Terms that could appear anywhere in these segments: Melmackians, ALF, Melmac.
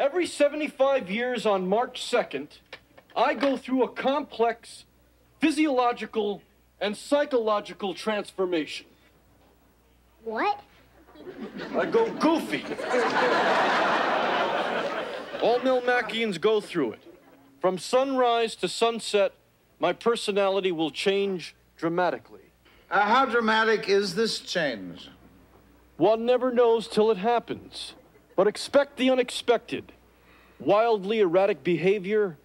Every 75 years on March 2nd, I go through a complex physiological and psychological transformation. What? I go goofy. All Melmackians go through it. From sunrise to sunset, my personality will change dramatically. How dramatic is this change? One never knows till it happens. But expect the unexpected. Wildly erratic behavior,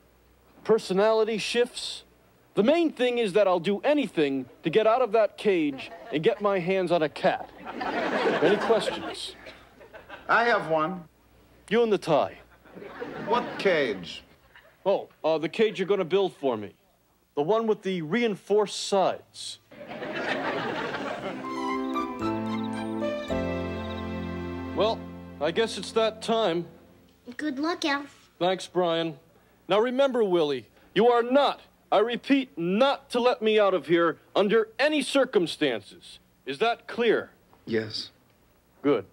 personality shifts. The main thing is that I'll do anything to get out of that cage and get my hands on a cat. Any questions? I have one. You and the tie. What cage? Oh, the cage you're gonna build for me. The one with the reinforced sides. Well, I guess it's that time. Good luck, Alf. Thanks, Brian. Now remember, Willie, you are not, I repeat, not to let me out of here under any circumstances. Is that clear? Yes. Good.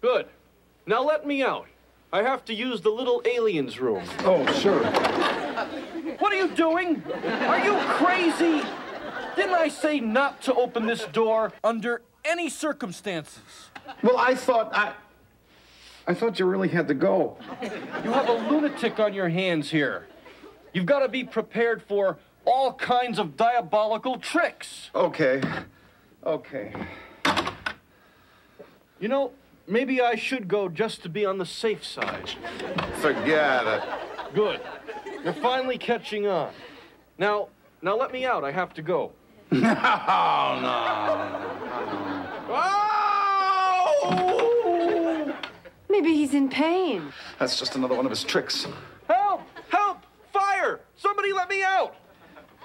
Good. Now let me out. I have to use the little aliens room. Oh, sure. What are you doing? Are you crazy? Didn't I say not to open this door under any circumstances? Well, I thought you really had to go. You have a lunatic on your hands here. You've got to be prepared for all kinds of diabolical tricks. Okay. Okay. You know, maybe I should go just to be on the safe side. Forget it. Good. You're finally catching on. Now let me out. I have to go. No, no. Oh! Maybe he's in pain. That's just another one of his tricks. Help! Help! Fire! Somebody let me out!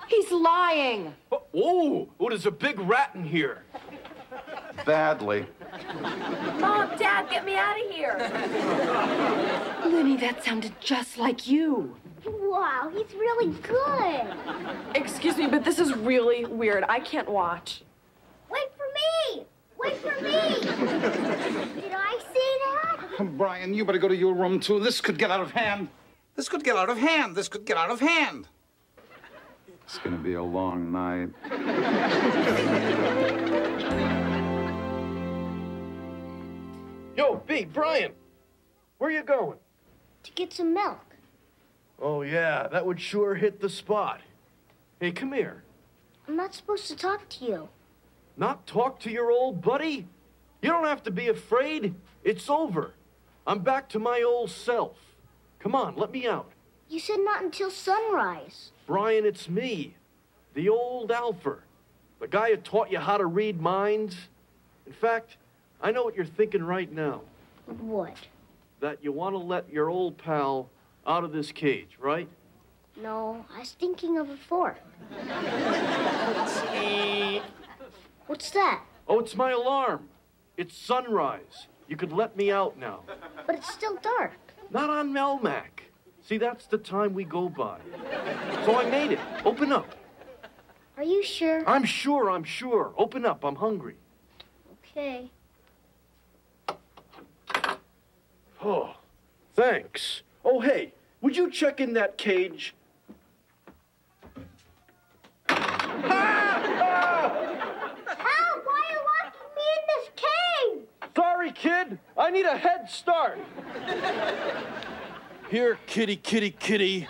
He's lying. Oh, there's a big rat in here. Badly. Mom, Dad, get me out of here. Lenny, that sounded just like you. Wow, he's really good. Excuse me, but this is really weird. I can't watch. Wait for me! Wait for me! Did I say that? Brian, you better go to your room, too. This could get out of hand. This could get out of hand. This could get out of hand. It's gonna be a long night. Yo, B, Brian, where you going? To get some milk. Oh, yeah, that would sure hit the spot. Hey, come here. I'm not supposed to talk to you. Not talk to your old buddy? You don't have to be afraid. It's over. I'm back to my old self. Come on, let me out. You said not until sunrise. Brian, it's me, the old Alfer, the guy who taught you how to read minds. In fact, I know what you're thinking right now. What? That you want to let your old pal out of this cage, right? No, I was thinking of it before. What's that? Oh, it's my alarm. It's sunrise. You could let me out now. But it's still dark. Not on Melmac. See, that's the time we go by. So I made it. Open up. Are you sure? I'm sure, I'm sure. Open up. I'm hungry. Okay. Oh, thanks. Oh, hey, would you check in that cage? Help! Why are you locking me in this cage? Sorry, kid. I need a head start. Here, kitty, kitty, kitty.